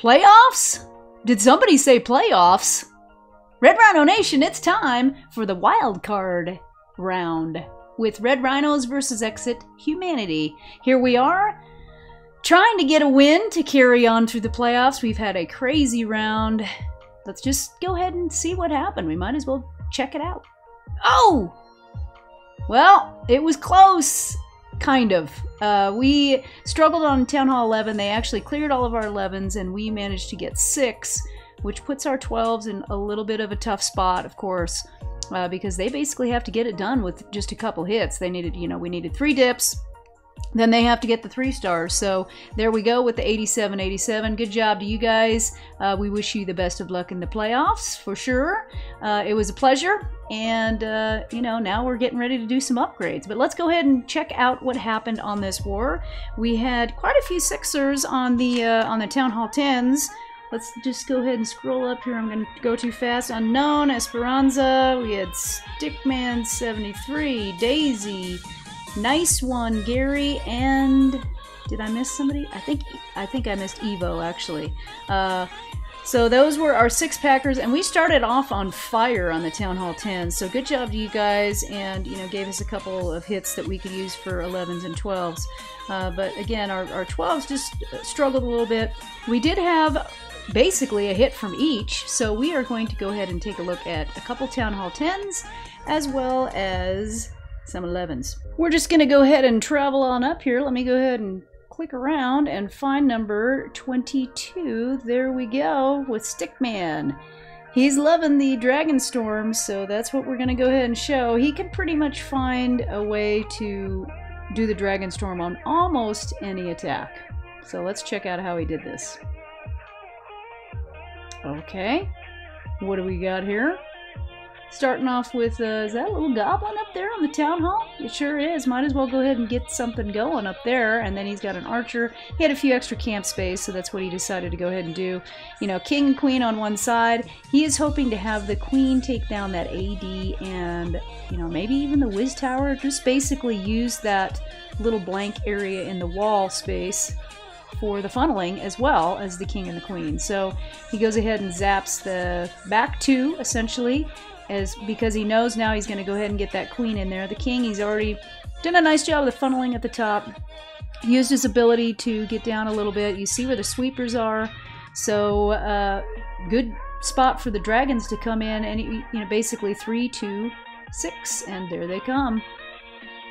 Playoffs? Did somebody say playoffs? Red Rhino Nation, it's time for the wild card round with Red Rhinos versus Exit Humanity. Here we are, trying to get a win to carry on through the playoffs. We've had a crazy round. Let's just go ahead and see what happened. We might as well check it out. Oh! Well, it was close. Kind of. We struggled on Town Hall 11. They actually cleared all of our 11s, and we managed to get 6, which puts our 12s in a little bit of a tough spot, of course, because they basically have to get it done with just a couple hits. They needed, you know, we needed 3 dips. Then they have to get the 3 stars. So there we go with the 87-87. Good job to you guys. We wish you the best of luck in the playoffs for sure. It was a pleasure. And, you know, now we're getting ready to do some upgrades. But let's go ahead and check out what happened on this war. We had quite a few 6ers on the Town Hall 10s. Let's just go ahead and scroll up here. I'm going to go too fast. Unknown, Esperanza. We had Stickman 73, Daisy. Nice one, Gary, and did I miss somebody? I think I missed Evo, actually. So those were our 6-packers, and we started off on fire on the Town Hall 10. So good job to you guys, and, you know, gave us a couple of hits that we could use for 11s and 12s. But again, our 12s just struggled a little bit. We did have basically a hit from each, so we are going to go ahead and take a look at a couple Town Hall 10s, as well as some 11s. We're just gonna go ahead and travel on up here. Let me go ahead and click around and find number 22. There we go, with Stickman. He's loving the Dragon Storm, so that's what we're gonna go ahead and show. He can pretty much find a way to do the Dragon Storm on almost any attack. So let's check out how he did this. Okay, what do we got here? Starting off with, is that a little goblin up there on the Town Hall? It sure is. Might as well go ahead and get something going up there. And then he's got an archer. He had a few extra camp space, so that's what he decided to go ahead and do. You know, king and queen on one side. He is hoping to have the queen take down that AD and, you know, maybe even the Wiz Tower. Just basically use that little blank area in the wall space for the funneling as well as the king and the queen. So he goes ahead and zaps the back 2, essentially, because he knows now he's going to go ahead and get that queen in there. The king, he's already done a nice job of the funneling at the top. He used his ability to get down a little bit. You see where the sweepers are. So, good spot for the dragons to come in. And, you know, basically 3, 2, 6. And there they come.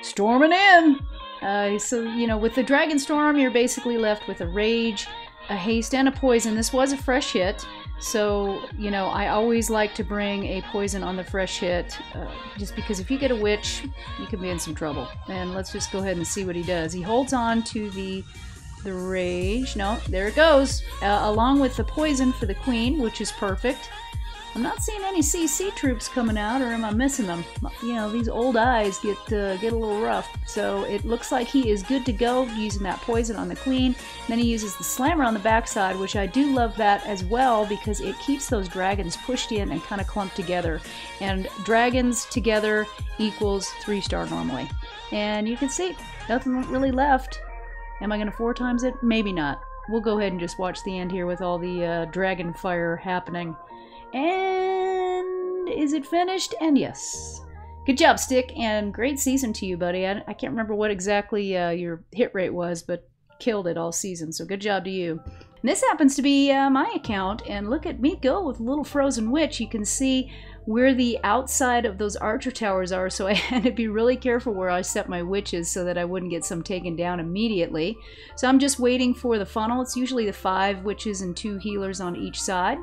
Storming in! So, you know, with the Dragon Storm, you're basically left with a rage, a haste, and a poison. This was a fresh hit. So, you know, I always like to bring a poison on the fresh hit, just because if you get a witch, you can be in some trouble. And let's just go ahead and see what he does. He holds on to the rage. No, there it goes. Along with the poison for the queen, which is perfect. I'm not seeing any CC troops coming out, or am I missing them? You know, these old eyes get a little rough. So it looks like he is good to go using that poison on the queen. Then he uses the slammer on the backside, which I do love that as well because it keeps those dragons pushed in and kind of clumped together. And dragons together equals 3-star normally. And you can see, nothing really left. Am I going to 4 times it? Maybe not. We'll go ahead and just watch the end here with all the dragon fire happening. And is it finished? And yes. Good job, Stick, and great season to you, buddy. I can't remember what exactly your hit rate was, but killed it all season, so good job to you. And this happens to be my account, and look at me go with a little frozen witch. You can see where the outside of those archer towers are, so I had to be really careful where I set my witches so that I wouldn't get some taken down immediately. So I'm just waiting for the funnel. It's usually the 5 witches and 2 healers on each side.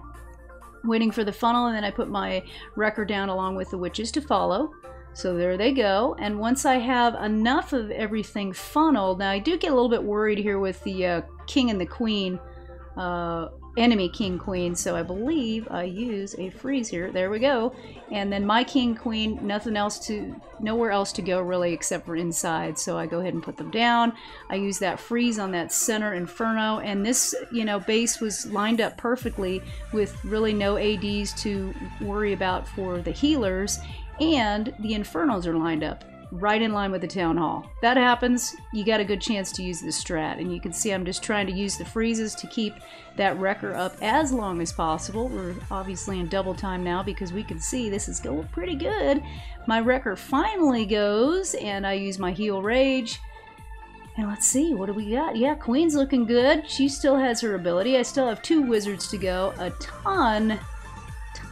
Waiting for the funnel, and then I put my wrecker down along with the witches to follow. So there they go. And once I have enough of everything funneled, now I do get a little bit worried here with the king and the queen, enemy king queen. So I believe I use a freeze here. There we go. And then my king queen, nowhere else to go really except for inside. So I go ahead and put them down. I use that freeze on that center inferno, and this, you know, base was lined up perfectly with really no ADs to worry about for the healers. And the infernos are lined up. right in line with the Town Hall. If that happens, you got a good chance to use this strat. And you can see I'm just trying to use the freezes to keep that wrecker up as long as possible. We're obviously in double time now because we can see this is going pretty good. My wrecker finally goes, and I use my heal rage. And let's see, what do we got? Yeah, Queen's looking good. She still has her ability. I still have two wizards to go. A ton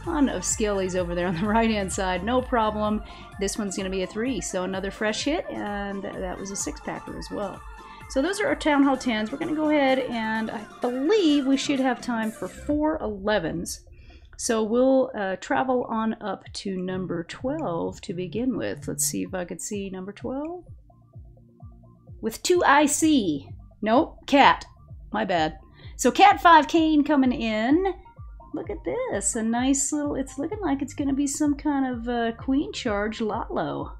of skillies over there on the right-hand side. No problem. This one's going to be a 3. So another fresh hit, and that was a 6-packer as well. So those are our Town Hall 10s. We're going to go ahead, and I believe we should have time for 4 11s. So we'll travel on up to number 12 to begin with. Let's see if I could see number 12. With 2IC. Nope, Cat. My bad. So Cat 5 Cane coming in. Look at this. A nice little... It's looking like it's going to be some kind of Queen Charge Lotlo.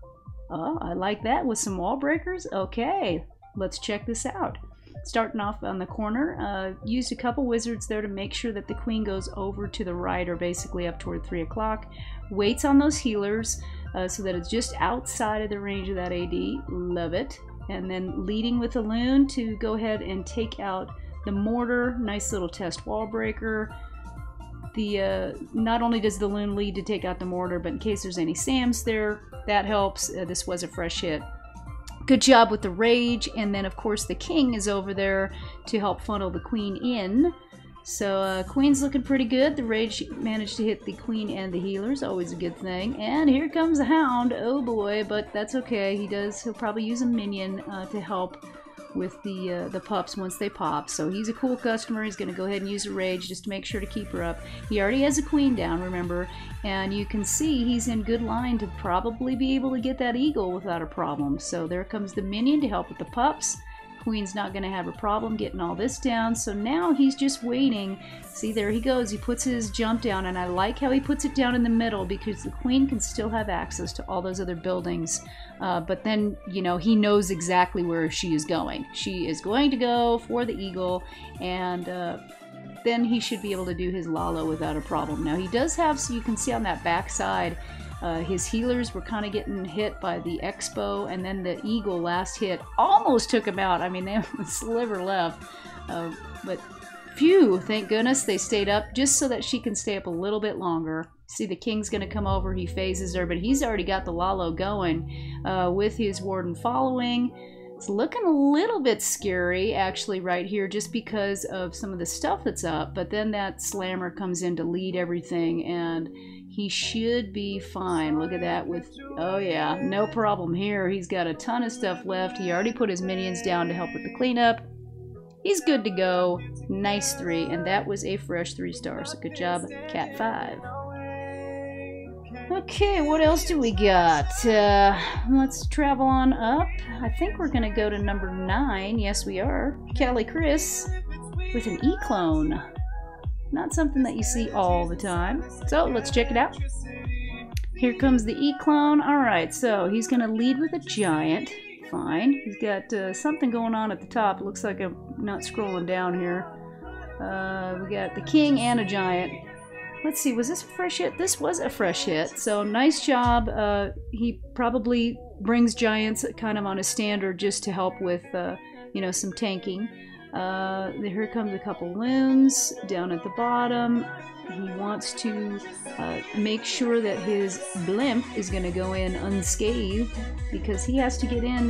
Oh, I like that. With some wall breakers. Okay, let's check this out. Starting off on the corner. Used a couple wizards there to make sure that the Queen goes over to the right, or basically up toward 3 o'clock. Waits on those healers so that it's just outside of the range of that AD. Love it. And then leading with the loon to go ahead and take out the mortar. Nice little test wall breaker. The not only does the loon lead to take out the mortar, but in case there's any Sams there, that helps. This was a fresh hit. Good job with the rage. And then of course the king is over there to help funnel the queen in. So Queen's looking pretty good. The rage managed to hit the queen and the healers, always a good thing. And here comes the hound. Oh boy, but that's okay. He does. He'll probably use a minion to help with the pups once they pop. So he's a cool customer. He's going to go ahead and use a rage just to make sure to keep her up. He already has a queen down, remember. And you can see he's in good line to probably be able to get that eagle without a problem. So there comes the minion to help with the pups. Queen's not going to have a problem getting all this down, so now he's just waiting. See, there he goes. He puts his jump down, and I like how he puts it down in the middle because the queen can still have access to all those other buildings. But then, you know, he knows exactly where she is going. She is going to go for the eagle, and then he should be able to do his Lalo without a problem. Now, he does have, so you can see on that backside, his healers were kind of getting hit by the expo, and then the eagle last hit almost took him out. I mean, they have a sliver left, but phew, thank goodness they stayed up just so that she can stay up a little bit longer. See, the king's going to come over. He phases her, but he's already got the Lalo going with his warden following. It's looking a little bit scary, actually, right here, just because of some of the stuff that's up. But then that slammer comes in to lead everything, and he should be fine. Look at that with... Oh, yeah, no problem here. He's got a ton of stuff left. He already put his minions down to help with the cleanup. He's good to go. Nice 3, and that was a fresh 3-star. So good job, Cat 5. Okay, what else do we got? Let's travel on up. I think we're gonna go to number 9. Yes, we are. Cali Chris with an E-clone. Not something that you see all the time. So let's check it out. Here comes the E-clone. Alright, so he's gonna lead with a giant. Fine. He's got something going on at the top. Looks like I'm not scrolling down here. We got the king and a giant. Let's see, was this a fresh hit? This was a fresh hit, so nice job. He probably brings giants kind of on a standard just to help with, you know, some tanking. Here comes a couple loons down at the bottom. He wants to make sure that his blimp is going to go in unscathed because he has to get in,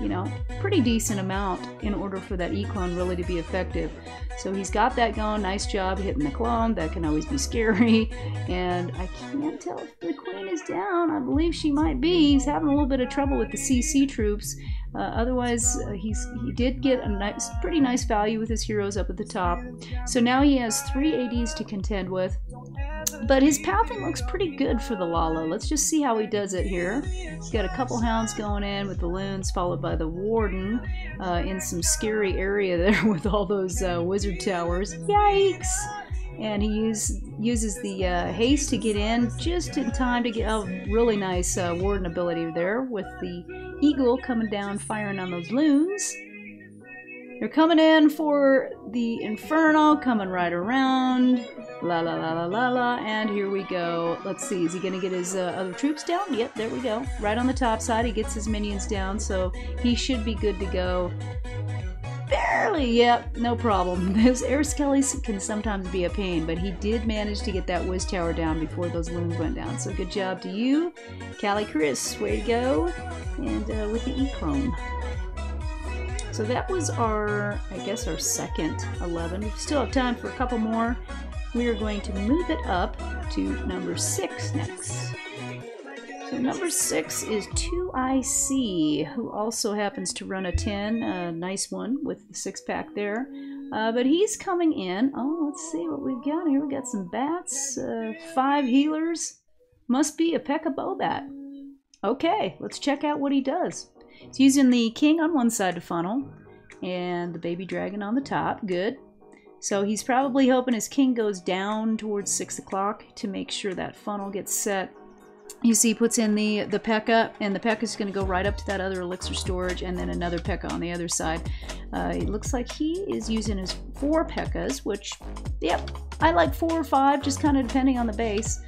you know, pretty decent amount in order for that E-clone really to be effective. So he's got that going. Nice job hitting the clone. That can always be scary. And I can't tell if the queen is down. I believe she might be. He's having a little bit of trouble with the CC troops. Otherwise, he did get a nice, pretty nice value with his heroes up at the top. So now he has 3 ADs to contend with. But his pouting looks pretty good for the Lalo. Let's just see how he does it here. He's got a couple hounds going in with the loons, followed by the warden in some scary area there with all those wizard towers. Yikes! And he uses the haste to get in just in time to get a really nice warden ability there with the eagle coming down firing on those loons. You're coming in for the Infernal, coming right around. La la la la la la, and here we go. Let's see, is he gonna get his other troops down? Yep, there we go. Right on the top side, he gets his minions down, so he should be good to go. Barely, yep, no problem. Those air skellies can sometimes be a pain, but he did manage to get that whiz tower down before those loons went down. So good job to you, Cali Chris, way to go, and with the E-Clone. So that was our, I guess, our second 11. We still have time for a couple more. We are going to move it up to number 6 next. So number 6 is 2IC, who also happens to run a 10, a nice one with the 6-pack there. But he's coming in. Oh, let's see what we've got here. We've got some bats, 5 healers. Must be a Pekka bat. Okay, let's check out what he does. He's using the king on one side to funnel, and the baby dragon on the top. Good. So he's probably hoping his king goes down towards 6 o'clock to make sure that funnel gets set. You see he puts in the Pekka, and the Pekka's going to go right up to that other elixir storage, and then another Pekka on the other side. It looks like he is using his 4 Pekkas, which, yep, I like 4 or 5, just kind of depending on the base.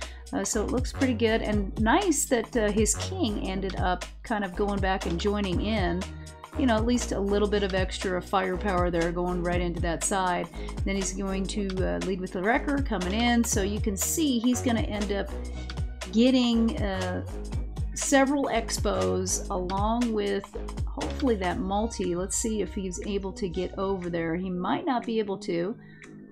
So it looks pretty good, and nice that his king ended up kind of going back and joining in. You know, at least a little bit of extra firepower there going right into that side. And then he's going to lead with the wrecker coming in, so you can see he's going to end up getting several expos along with hopefully that multi. Let's see if he's able to get over there. He might not be able to.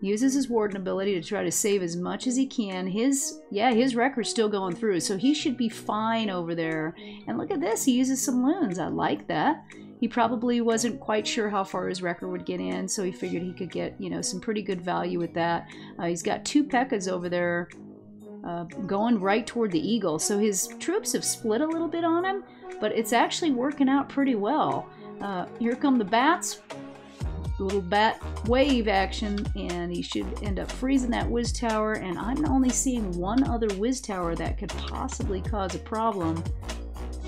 Uses his warden ability to try to save as much as he can. His, yeah, his record's still going through, so he should be fine over there. And look at this, he uses some loons. I like that. He probably wasn't quite sure how far his record would get in, so he figured he could get, you know, some pretty good value with that. He's got 2 Pekkas over there going right toward the eagle. So his troops have split a little bit on him, but it's actually working out pretty well. Here come the bats. Little bat wave action, and he should end up freezing that whiz tower, and I'm only seeing one other whiz tower that could possibly cause a problem,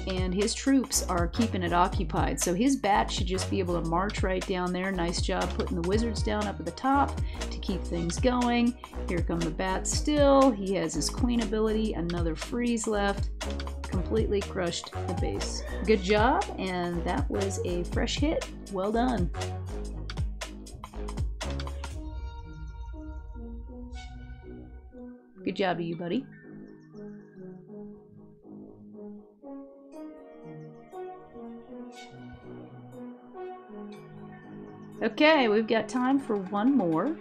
and his troops are keeping it occupied, so his bat should just be able to march right down there. Nice job putting the wizards down up at the top to keep things going. Here come the bats still. He has his queen ability, another freeze left. Completely crushed the base. Good job, and that was a fresh hit. Well done. Good job to you, buddy. Okay, we've got time for one more.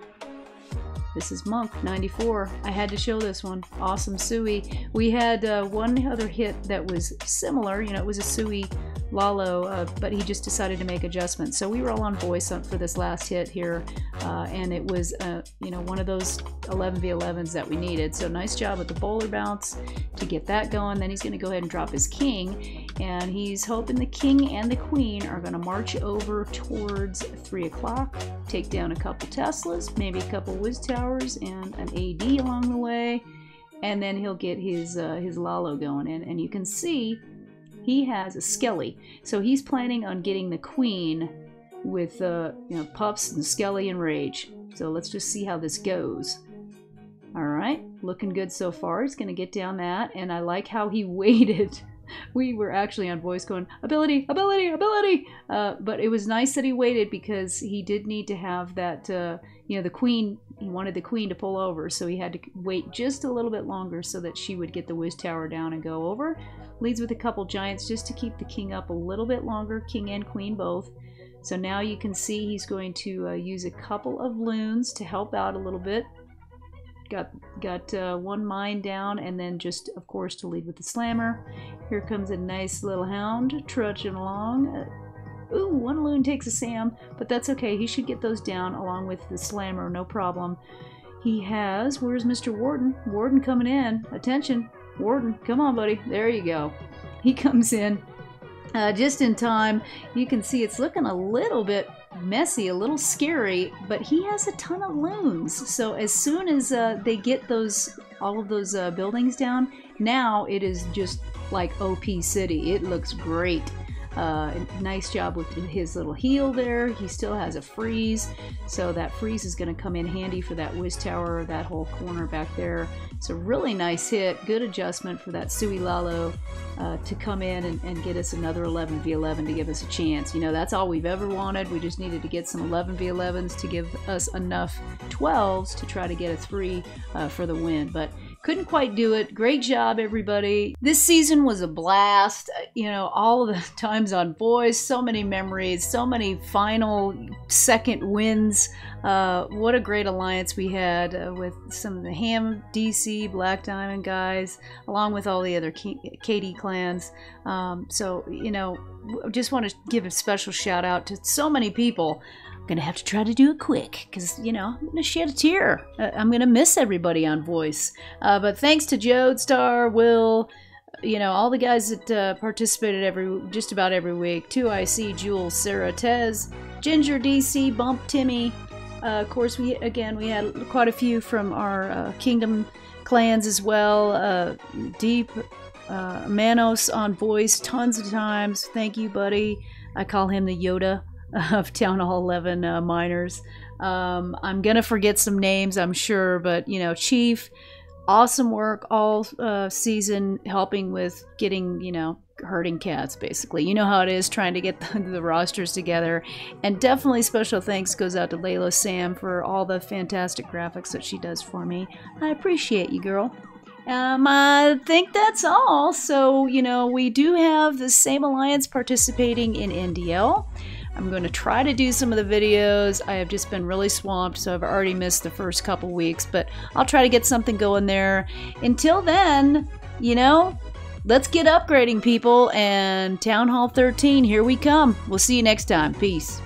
This is Monk94. I had to show this one. Awesome Sui. We had one other hit that was similar. You know, it was a Sui Lalo, but he just decided to make adjustments. So we were all on voice for this last hit here, and it was, you know, one of those 11v11s that we needed. So nice job with the bowler bounce to get that going. Then he's going to go ahead and drop his king, and he's hoping the king and the queen are going to march over towards 3 o'clock, take down a couple Teslas, maybe a couple Wiz Towers, and an AD along the way, and then he'll get his Lalo going. And you can see he has a Skelly, so he's planning on getting the queen with you know, pups and Skelly and rage. So let's just see how this goes. All right, looking good so far. He's gonna get down that, and I like how he waited. We were actually on voice going ability, ability, ability, but it was nice that he waited because he did need to have that. You know, the queen. He wanted the queen to pull over, so he had to wait just a little bit longer so that she would get the whiz tower down and go over. Leads with a couple giants just to keep the king up a little bit longer, king and queen both. So now you can see he's going to use a couple of loons to help out a little bit. Got one mine down, and then just, of course, to lead with the slammer. Here comes a nice little hound trudging along. Ooh, one loon takes a Sam, but that's okay. He should get those down along with the slammer, no problem. He has, where's Mr. Warden? Warden coming in. Attention. Warden, come on, buddy. There you go. He comes in just in time. You can see it's looking a little bit messy, a little scary, but he has a ton of loons. So as soon as they get those, all of those buildings down, now it is just like OP City. It looks great. Nice job with his little heal there. He still has a freeze, so that freeze is going to come in handy for that Wiz Tower, that whole corner back there. It's a really nice hit, good adjustment for that Sui Lalo to come in and get us another 11v11 to give us a chance. You know, that's all we've ever wanted. We just needed to get some 11v11s to give us enough 12s to try to get a 3 for the win, but couldn't quite do it. Great job, everybody. This season was a blast. You know, all of the times on boys, so many memories, so many final second wins. What a great alliance we had with some of the Ham, DC, Black Diamond guys, along with all the other KD clans. So, you know, just want to give a special shout out to so many people. Gonna have to try to do it quick because, you know, I'm gonna shed a tear. I'm gonna miss everybody on voice, but thanks to Jodestar, Will, you know, all the guys that participated just about every week. 2IC, Jewel, Sarah, Tez, Ginger, DC, Bump, Timmy. Of course, we had quite a few from our Kingdom clans as well. Deep, Manos on voice tons of times. Thank you, buddy. I call him the Yoda of Town Hall 11 miners. I'm gonna forget some names, I'm sure, but you know, Chief, awesome work all season helping with getting, you know, herding cats basically. You know how it is trying to get the rosters together. And definitely special thanks goes out to Layla Sam for all the fantastic graphics that she does for me. I appreciate you, girl. I think that's all. So, you know, we do have the same alliance participating in NDL. I'm going to try to do some of the videos. I have just been really swamped, so I've already missed the first couple weeks, but I'll try to get something going there. Until then, you know, let's get upgrading, people, and Town Hall 13, here we come. We'll see you next time. Peace.